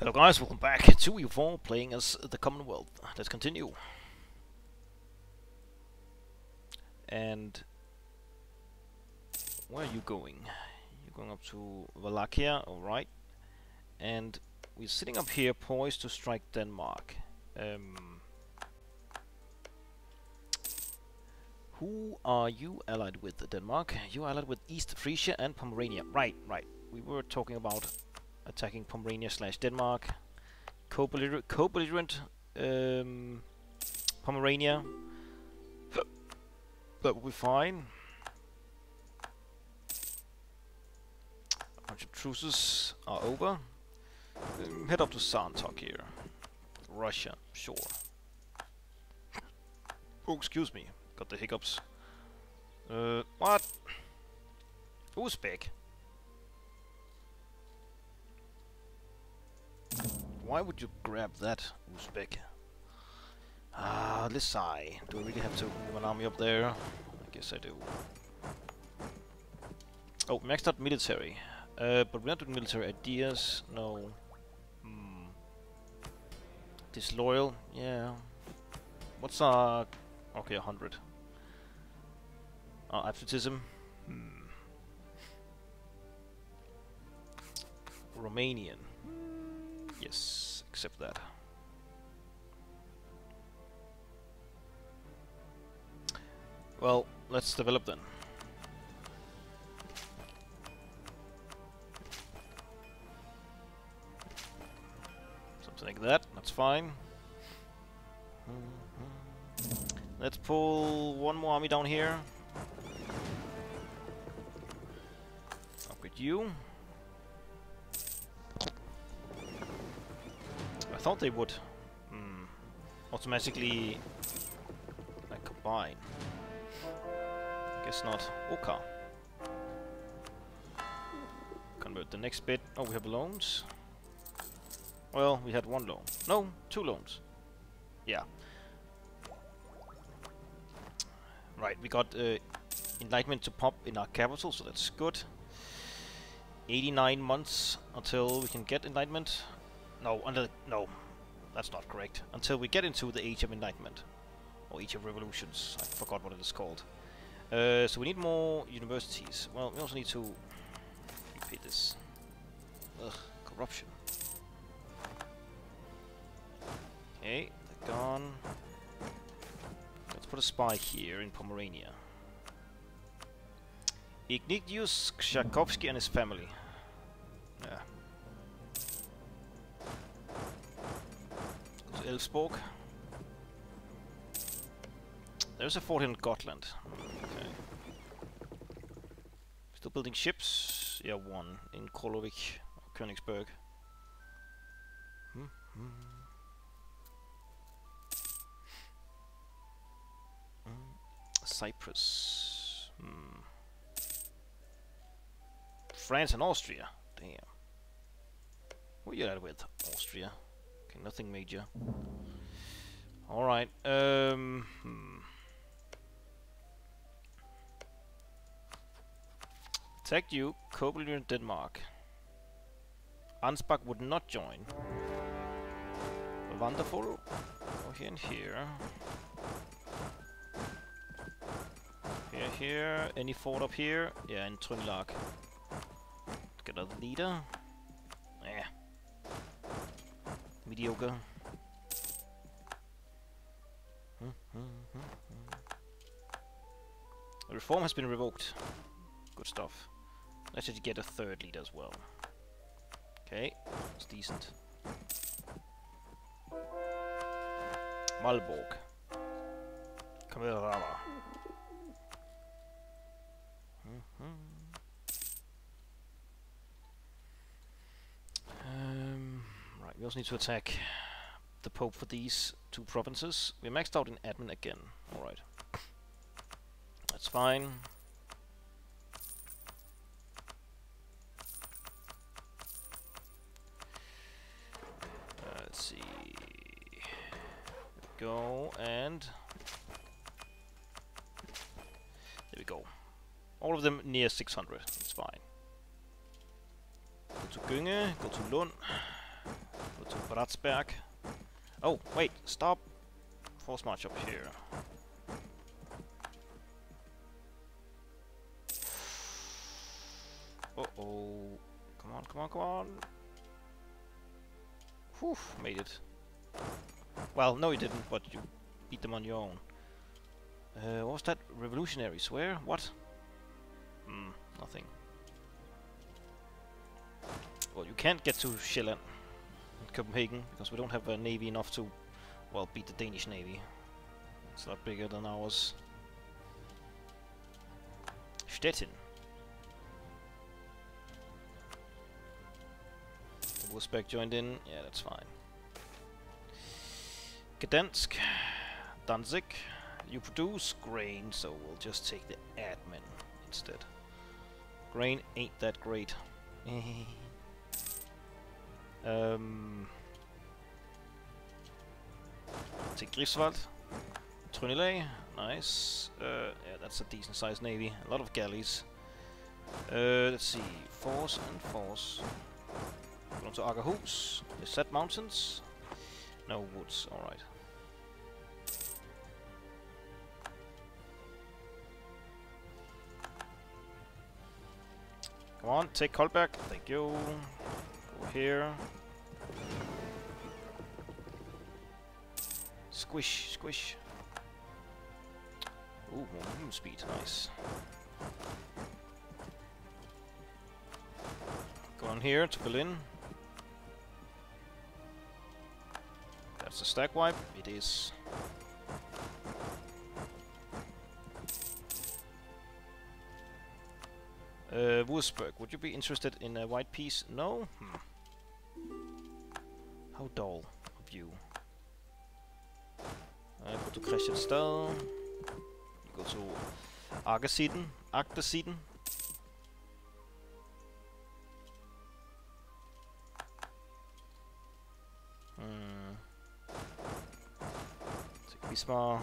Hello guys, welcome back to EU4, playing as the Commonwealth. Let's continue. And where are you going? You're going up to Wallachia, alright. And we're sitting up here poised to strike Denmark. Who are you allied with, Denmark? You're allied with East Frisia and Pomerania. Right. We were talking about attacking Pomerania / Denmark, co-belligerent Pomerania. That will be fine. A bunch of truces are over. Head up to Santok here. Russia, sure. Oh, excuse me, got the hiccups. What? Uzbek. Why would you grab that, Uzbek? Ah, Lisai. Do I really have to move an army up there? I guess I do. Oh, maxed out military. But we're not doing military ideas. No. Disloyal? Yeah. What's our... Okay, 100. Absolutism? Romanian. Yes, accept that. Well, let's develop then. Something like that, that's fine. Let's pull one more army down here. Upgrade you. I thought they would automatically like combine. Guess not. Okay. Convert the next bit. Oh, we have loans. Well, we had one loan. No, two loans. Yeah. Right, we got enlightenment to pop in our capital, so that's good. 89 months until we can get enlightenment. No, no, that's not correct. Until we get into the Age of Enlightenment. Or Age of Revolutions, I forgot what it is called. So we need more universities. Well, we also need to repeat this. Ugh, corruption. Okay, they're gone. Let's put a spy here in Pomerania. Ignatius Ksiazkowski and his family. Yeah. Wolfsburg. There's a fort in Gotland. Okay. Still building ships? Yeah, one. In Kolovik, Königsberg. Cyprus. France and Austria. Damn. What are you at with? Austria. Okay, nothing major. Alright, Attack you, Copenhagen, Denmark. Ansbach would not join. Wonderful. Go here and here. Here, here. Any fort up here? Yeah, in Trøndelag. Get another leader. Yeah. Mediocre. The reform has been revoked. Good stuff. Let's just get a third leader as well. Okay, it's decent. Malborg. Kamerava. We also need to attack the Pope for these two provinces. We're maxed out in admin again. Alright. That's fine. Let's see. Go and... There we go. All of them near 600. It's fine. Go to Gynge, go to Lund. Bratsberg. Oh, wait, stop! Force march up here. Uh-oh. Come on, come on, come on! Whew, made it. Well, no you didn't, but you beat them on your own. What was that? Revolutionaries? Where? What? Hmm, nothing. Well, you can't get to Shillen and Copenhagen, because we don't have a navy enough to, well, beat the Danish navy. It's a lot bigger than ours. Stettin. Uzbek joined in. Yeah, that's fine. Gdansk. Danzig. You produce grain, so we'll just take the admin instead. Grain ain't that great. Take Greifswald. Trøndelag. Nice. Yeah, that's a decent sized navy. A lot of galleys. Let's see. Force and force. Going to Akershus. Is that mountains? No woods. Alright. Come on, take Kolberg. Thank you. Go here. Squish, squish. Ooh, more speed. Nice. Go on here to Berlin. That's a stack wipe. It is. Wolfsburg, would you be interested in a white piece? No? Hmm. How dull of you. Go to Kristianstad. Go to Akersiden. Agdersiden. Take Wismar.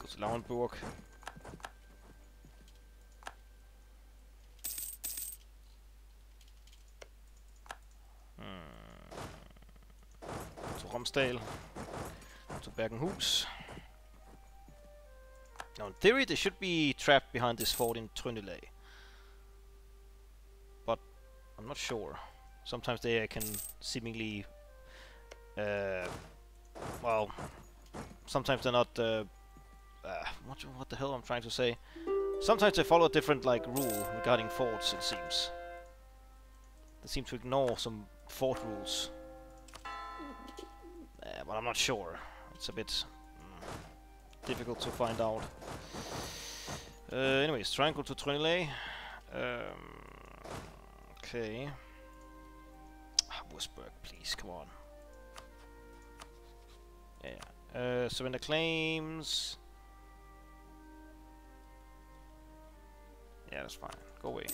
Go to Lauenburg. To Bergenhus. Now in theory they should be trapped behind this fort in Trøndelag. But I'm not sure. Sometimes they can seemingly... well... Sometimes they're not... what the hell I'm trying to say? Sometimes they follow a different like rule regarding forts, it seems. They seem to ignore some fort rules. But I'm not sure. It's a bit difficult to find out. Anyways, triangle to Trøndelag. Okay. Hamburg, please, come on. Yeah. Surrender claims. Yeah, that's fine. Go away.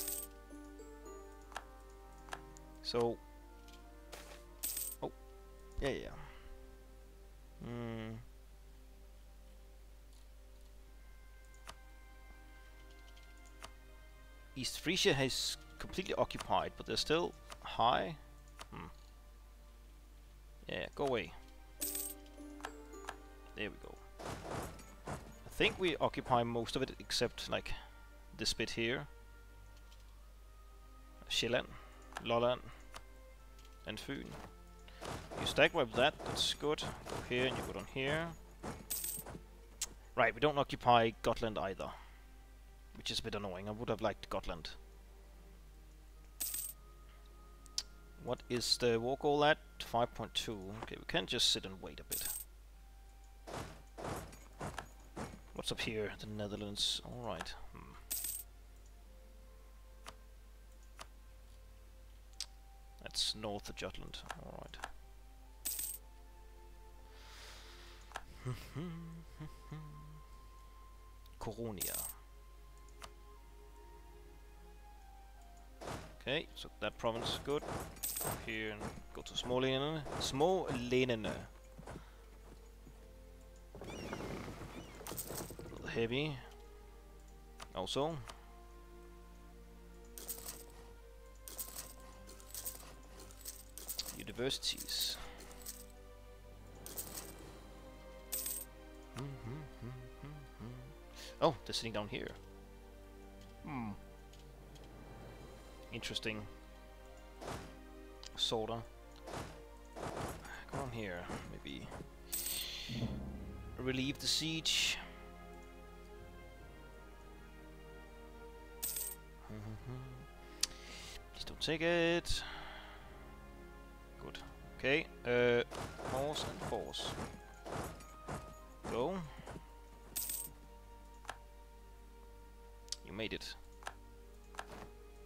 So. Oh. Yeah, yeah. Hmm. East Frisia has completely occupied, but they're still high. Hmm. Yeah, go away. There we go. I think we occupy most of it except like this bit here. Sjælland, Lolland, and Fyn. You stack wipe that, that's good. Go here and you go down here. Right, we don't occupy Gotland either. Which is a bit annoying, I would have liked Gotland. What is the war goal at? 5.2. Okay, we can just sit and wait a bit. What's up here? The Netherlands. Alright. Hmm. That's north of Jutland. Alright. Coronia. Okay, so that province is good. Go here and go to Smålenene. Smålenene. A little heavy. Also. Universities. Oh, they're sitting down here. Hmm. Interesting. Soda. Come on here, maybe. Relieve the siege. Please don't take it. Good. Okay. Horse and force. Go. You made it.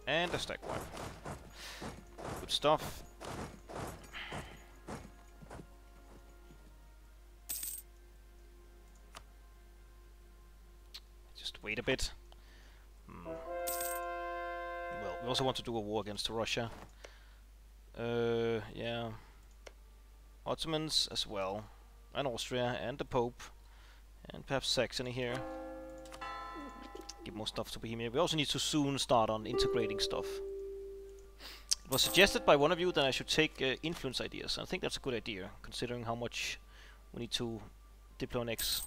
And a stack wipe. Good stuff. Just wait a bit. Well, we also want to do a war against Russia. Yeah. Ottomans as well. And Austria and the Pope. And perhaps Saxony here. Give more stuff to Bohemia. We also need to soon start on integrating stuff. It was suggested by one of you that I should take influence ideas. I think that's a good idea, considering how much we need to deploy next.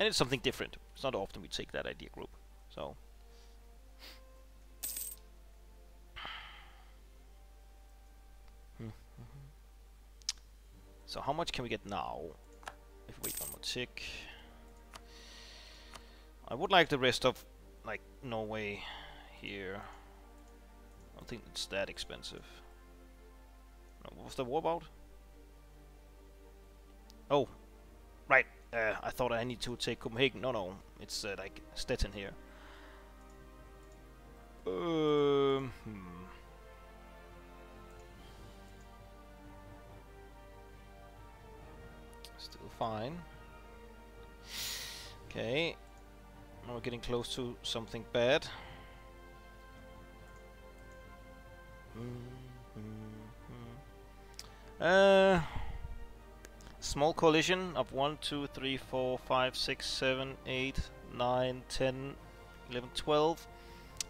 And it's something different. It's not often we take that idea group. So. So how much can we get now? If we wait one more tick. I would like the rest of, like, Norway here. I don't think it's that expensive. No, what was the war about? Oh, right. I thought I need to take Copenhagen. No, no, it's like Stettin here. Still fine. Okay. Now we're getting close to something bad. Small coalition of 1, 2, 3, 4, 5, 6, 7, 8, 9, 10, 11, 12.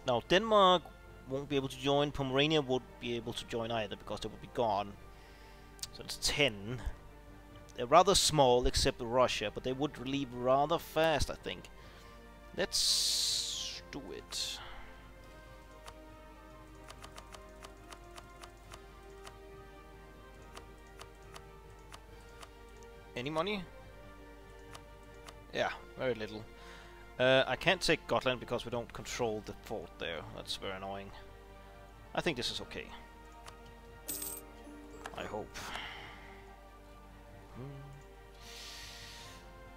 Now Denmark won't be able to join, Pomerania won't be able to join either because they will be gone. So it's 10. They're rather small except Russia, but they would relieve rather fast, I think. Let's do it. Any money? Yeah, very little. I can't take Gotland because we don't control the fort there. That's very annoying. I think this is okay. I hope.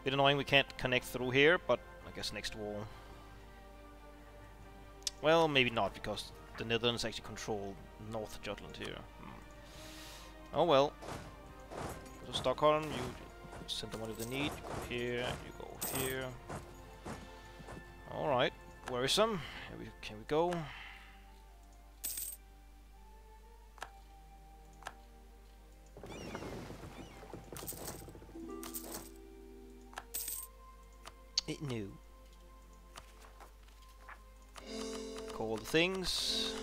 Bit annoying we can't connect through here, but I guess next war. Well, maybe not, because the Netherlands actually control North Jutland here. Oh well. Go to Stockholm, you send them what they need. You go here, you go here. Alright, worrisome. Here we go. It knew. Call the things.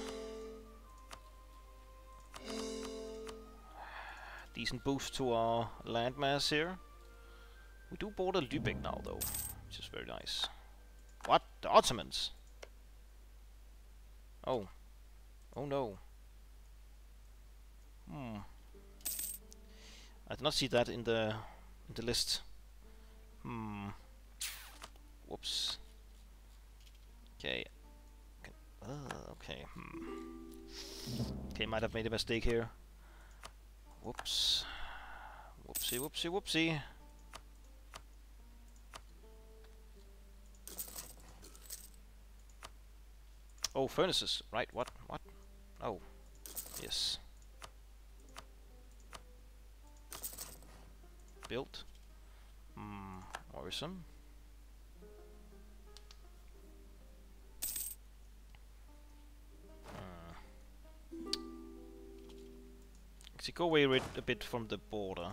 Decent boost to our landmass here. We do border Lübeck now though, which is very nice. What? The Ottomans? Oh. Oh no. Hmm. I did not see that in the list. Hmm. Whoops. Okay. Okay. Okay, might have made a mistake here. Whoops. Whoopsie, whoopsie, whoopsie. Oh, furnaces. Right, what? What? Oh. Yes. Built. Hmm, worrisome. Go away a bit from the border.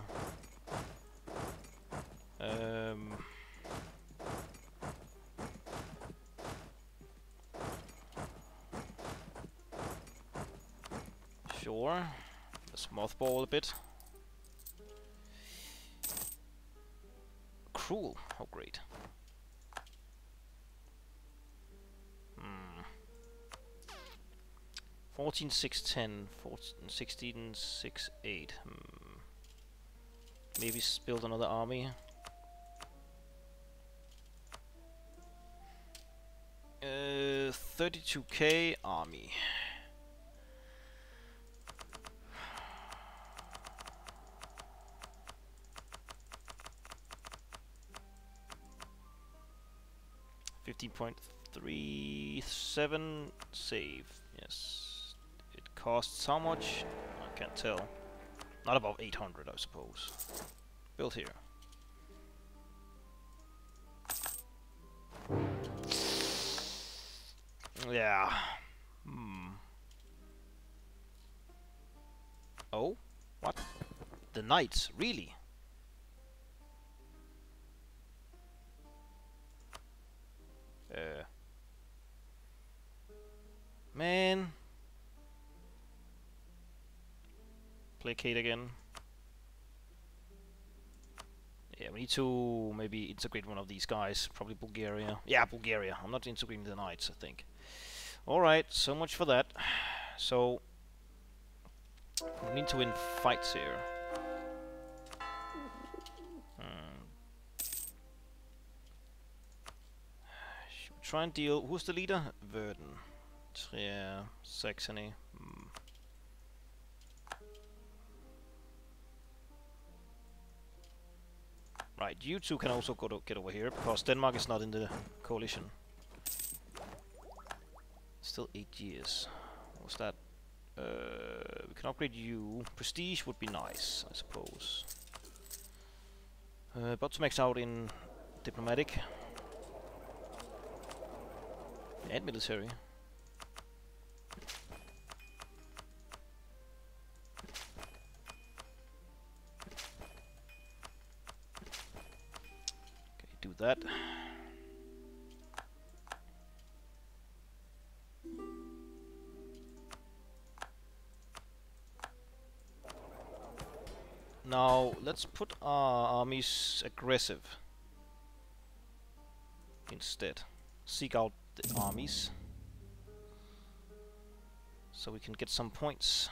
Sure. Let's mothball a bit. cruel. Oh, great. Hmm. 14,610, 16,608. Hmm. Maybe build another army. Uh, 32k army. Point 3.7 save. Yes. It costs how much? I can't tell. Not above 800, I suppose. Built here. Yeah. Hmm. Oh? What? The Knights? Really? Man, placate again. Yeah, we need to maybe integrate one of these guys. Probably Bulgaria. Yeah, Bulgaria. I'm not integrating the Knights, I think. All right, so much for that. So we need to win fights here. Try and deal. Who's the leader? Verden. Trier. Saxony. Hmm. Right, you two can also go to get over here because Denmark is not in the coalition. Still 8 years. What's that? We can upgrade you. Prestige would be nice, I suppose. But to max out in diplomatic. And military. Okay, do that. Now, let's put our armies aggressive instead. Seek out the armies, so we can get some points.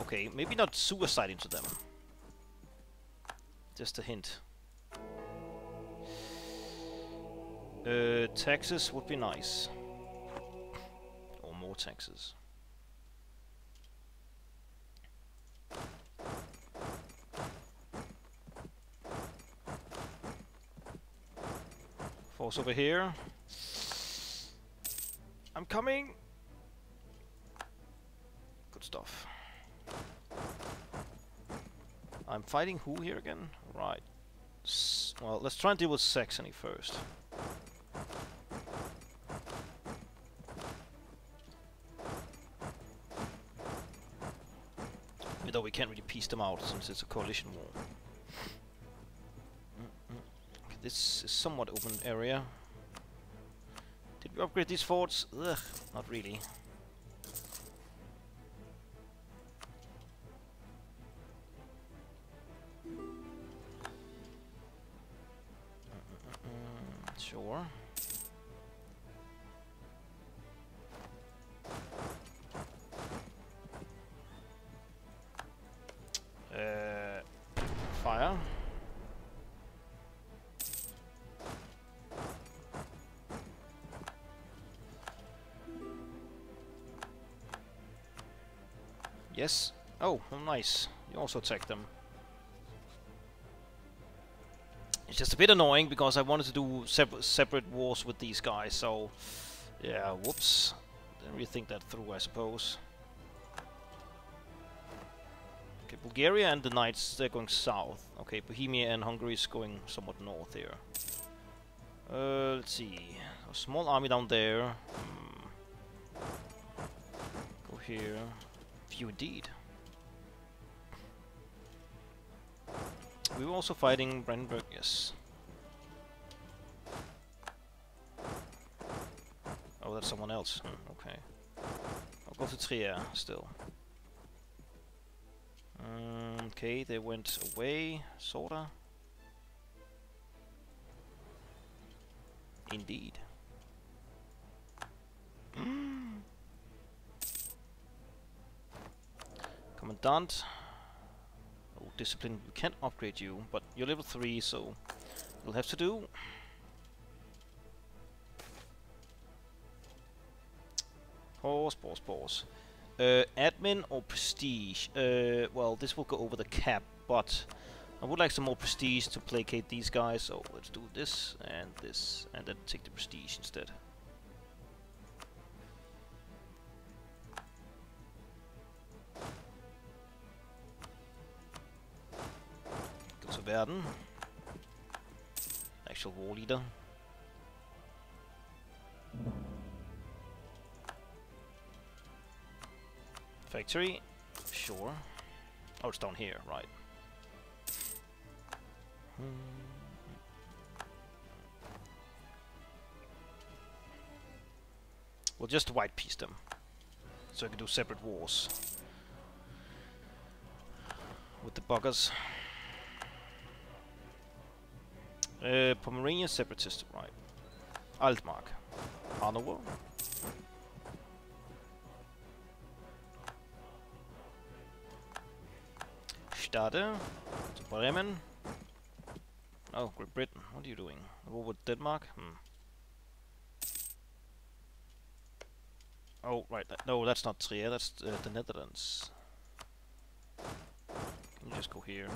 Okay, maybe not suicide into them. Just a hint. Taxes would be nice, or more taxes. Force over here. I'm coming. Good stuff. I'm fighting who here again? Right. Well, let's try and deal with Saxony first. Even though we can't really piece them out since it's a coalition war. This is somewhat open area. Did we upgrade these forts? Ugh, not really. Sure. Fire. Yes. Oh, well, nice. You also attacked them. It's just a bit annoying because I wanted to do separate wars with these guys, so... Yeah, whoops. Didn't really think that through, I suppose. Okay, Bulgaria and the Knights, they're going south. Okay, Bohemia and Hungary is going somewhat north here. Let's see. A small army down there. Go here. Few indeed. We were also fighting Brandenburg, yes. Oh, that's someone else. Okay. I'll go to Trier still. Okay, they went away, sorta. Indeed. Commandant. Oh, discipline, we can't upgrade you, but you're level 3, so you'll have to do. Pause. Admin or prestige? Well, this will go over the cap, but I would like some more prestige to placate these guys, so let's do this, and then take the prestige instead. Go to Verden. Actual war leader. Factory, sure. Oh, it's down here, right. We'll just white piece them, so I can do separate wars with the buggers. Pomerania separatist, right. Altmark, Hanover. Stade, to Bremen. Oh, Great Britain, what are you doing? War with Denmark? Oh, right, no, that's not Trier, that's the Netherlands. Can you just go here?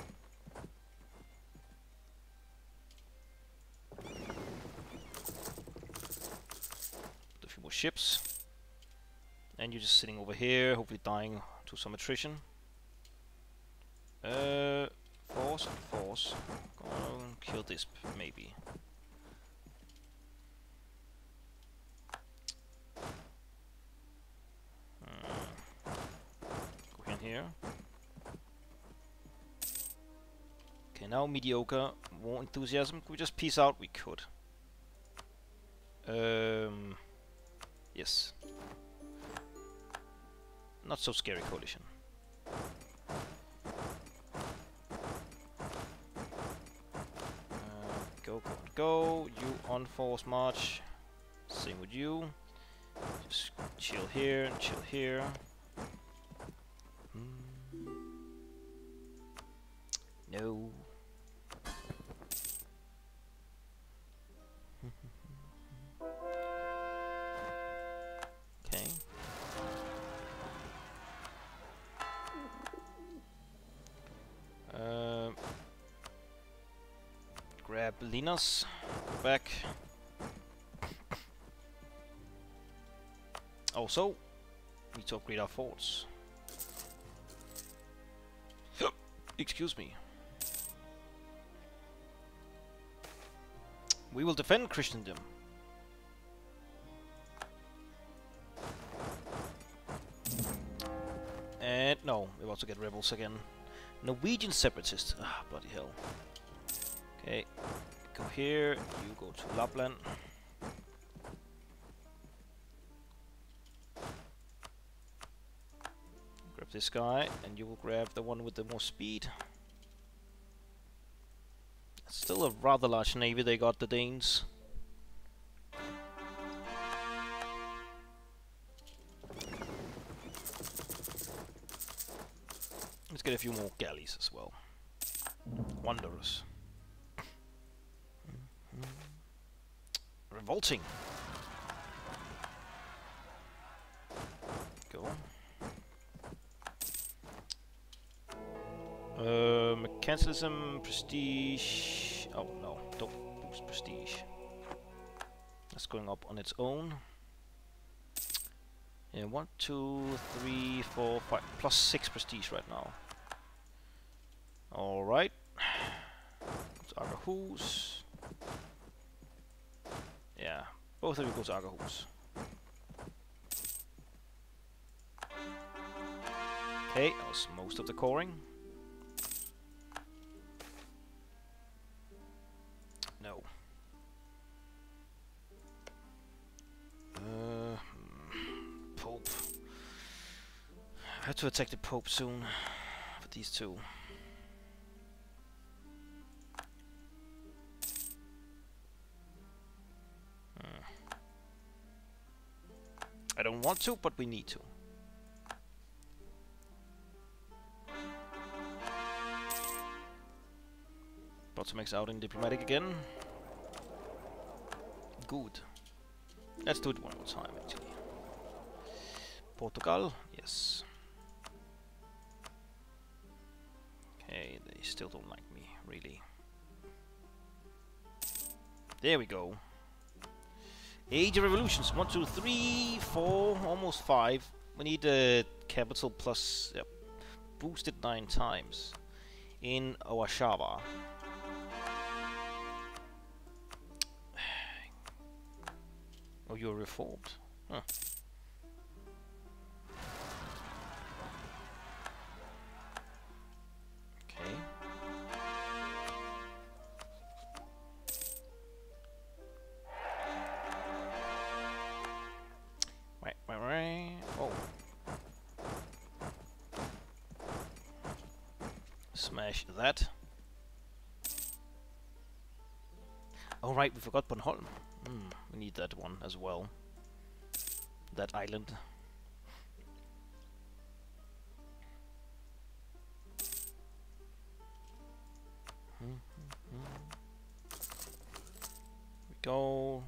Put a few more ships. And you're just sitting over here, hopefully dying to some attrition. Force. Go on, kill this, maybe. Go in here. Okay, now mediocre. War enthusiasm. Could we just peace out? We could. Yes. Not so scary coalition. Go, you on force march. Same with you. Just chill here and chill here. No. Okay. Grab Linus, go back. Also, we need to upgrade our forts. Excuse me. We will defend Christendom. And no, we want to get rebels again. Norwegian separatists. Ah, bloody hell. Okay, go here, you go to Lapland. Grab this guy, and you will grab the one with the more speed. It's still a rather large navy they got, the Danes. Let's get a few more galleys as well. Wanderers. Revolting. Go. Mechanism, prestige. Oh no, don't boost prestige. That's going up on its own. Yeah, 1, 2, 3, 4, 5 +6 prestige right now. All right. Arahus. Yeah, both of you go to Agerhus. Okay, that was most of the coring. No. Pope. I have to attack the Pope soon. For these two. don't want to, but we need to. Bottleneck's out in diplomatic again. Good. Let's do it one more time, actually. Portugal, yes. Okay, they still don't like me, really. There we go. Age of Revolutions, 1, 2, 3, 4, almost 5. We need a capital plus, yep, boosted 9 times in Warszawa. Oh, you're reformed. Huh. Okay. Right. Oh. Smash that. Oh, right, we forgot Bornholm. We need that one as well. That island. We go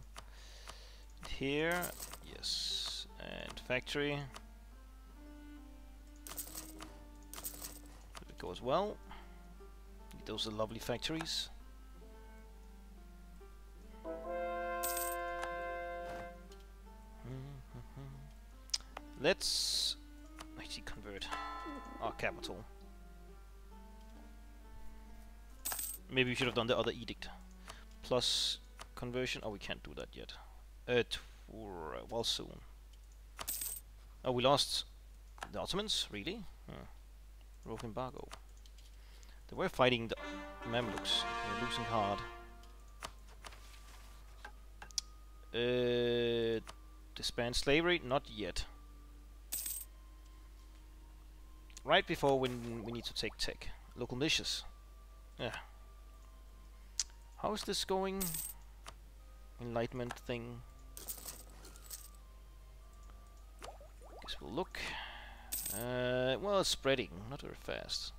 here, yes, and factory. There we go as well. Those are lovely factories. Let's actually convert our capital. Maybe we should have done the other edict. Plus conversion. Oh, we can't do that yet. Well, soon. Oh, we lost the Ottomans? Really? Rogue embargo. They were fighting the Mamluks. They're losing hard. Disband slavery? Not yet. Right before when we need to take tech. Local militias. Yeah. How's this going? Enlightenment thing. Guess we'll look. Well, it's spreading. Not very fast.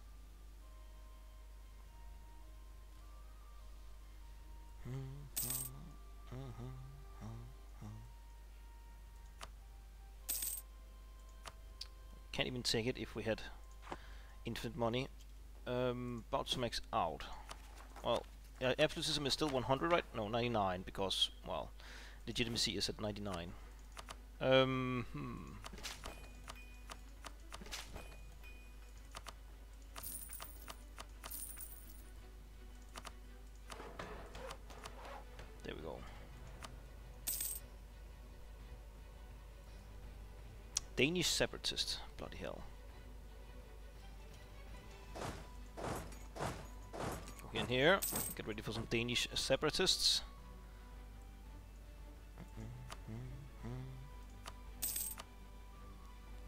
Can't even take it if we had infinite money. Boutsumax out. Well, absolutism is still 100, right? No, 99, because, well, legitimacy is at 99. There we go. Danish separatists, bloody hell. Go in here, get ready for some Danish separatists.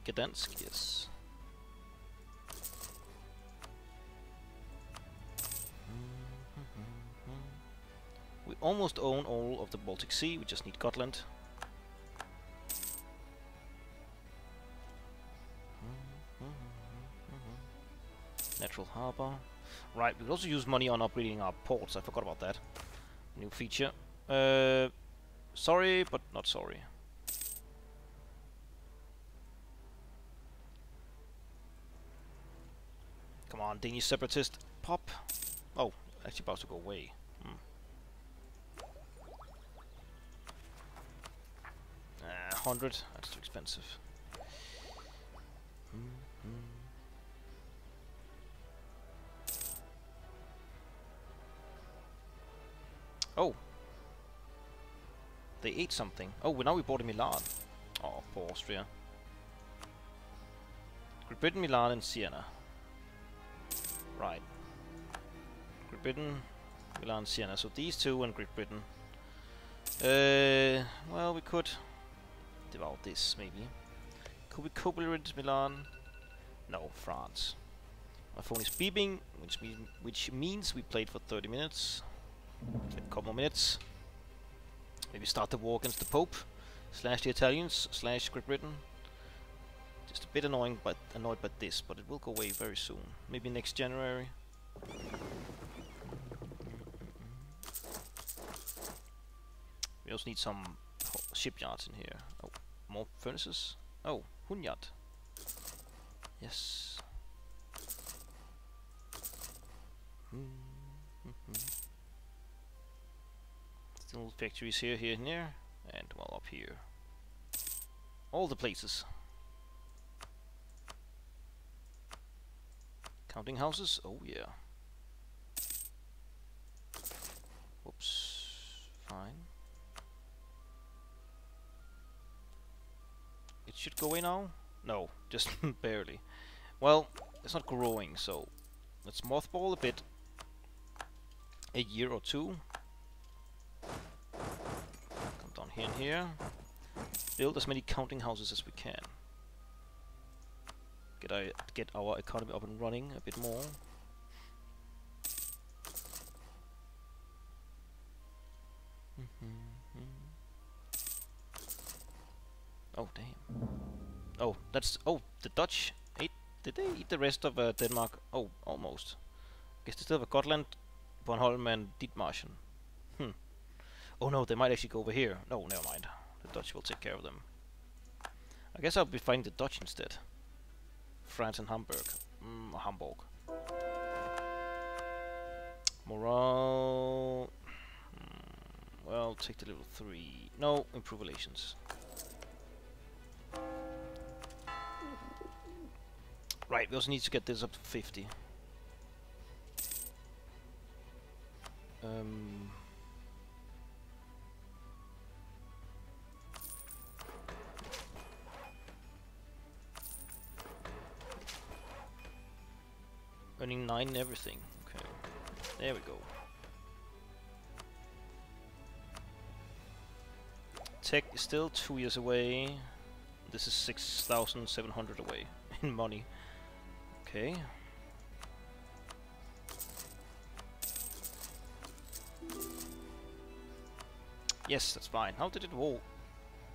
Gdansk, yes. We almost own all of the Baltic Sea, we just need Gotland. Natural harbour. Right, we could also use money on upgrading our ports. I forgot about that. New feature. Sorry, but not sorry. Come on, Danish separatist. Pop. Oh, actually about to go away. Ah, 100. That's too expensive. Oh, they ate something. Oh, well now we bought a Milan. Oh, poor Austria. Great Britain, Milan, and Siena. Right. Great Britain, Milan, Siena. So these two and Great Britain. Well, we could devour this maybe. Could we Copenhagen, Milan? No, France. My phone is beeping, which means we played for 30 minutes. A couple more minutes. Maybe start the war against the Pope. slash the Italians, slash Great Britain. Just a bit annoying, but annoyed by this, but it will go away very soon. Maybe next January. We also need some shipyards in here. Oh, more furnaces. Oh, Hunyad. Yes. Still factories here, here, and here, and well up here. All the places. Counting houses? Oh yeah. Whoops. Fine. It should go away now? No, just barely. Well, it's not growing, so let's mothball a bit. A year or two. Come down here and here. Build as many counting houses as we can. Get our economy up and running a bit more. Oh damn! Oh, that's the Dutch ate. Did they eat the rest of Denmark? Oh, almost. I guess they still have Gotland, Bornholm, and Dietmarschen. Hmm. Oh no, they might actually go over here. No, never mind. The Dutch will take care of them. I guess I'll be fighting the Dutch instead. France and Hamburg. Hamburg. Morale. Well, take the level 3. No, improve relations. Right, we also need to get this up to 50. Earning 9 and everything. Okay. There we go. Tech is still 2 years away. This is 6,700 away in money. Okay. Yes, that's fine. How did it war?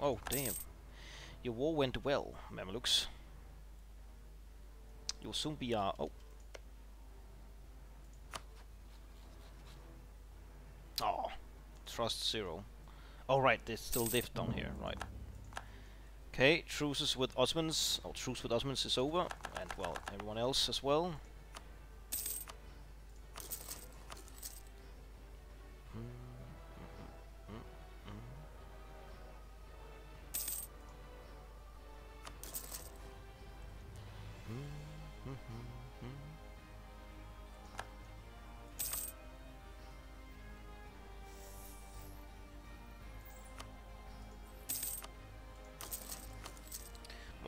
Oh, damn. Your war went well, Mamluks. You'll soon be our... Oh. Oh, trust 0. Oh right, they still live down here, right. Okay, truces with Ottomans. Oh, truce with Ottomans is over, and well, everyone else as well.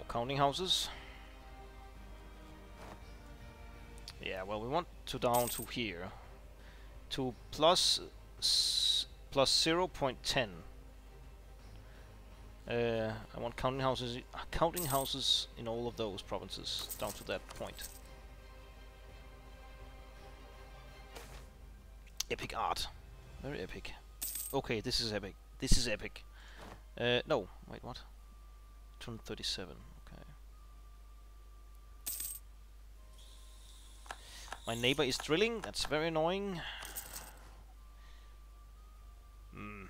Counting houses. Yeah, well, we want to down to here to plus 0.10. I want counting houses in all of those provinces down to that point. Epic art, very epic. Okay, this is epic. This is epic. No, wait, what? 237. My neighbor is drilling, that's very annoying. Mm.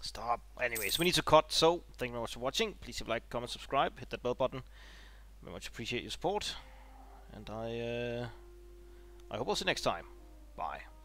Stop. Anyways, we need to cut, so thank you very much for watching. Please leave a like, comment, subscribe, hit that bell button. Very much appreciate your support. And I hope I'll see you next time. Bye.